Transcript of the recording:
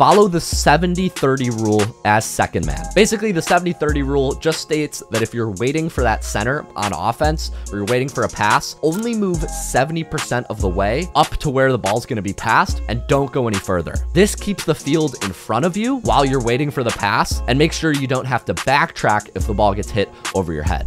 follow the 70-30 rule as second man. Basically, the 70-30 rule just states that if you're waiting for that center on offense, or you're waiting for a pass, only move 70% of the way up to where the ball's going to be passed and don't go any further. This keeps the field in front of you while you're waiting for the pass and make sure you don't have to backtrack if the ball gets hit over your head.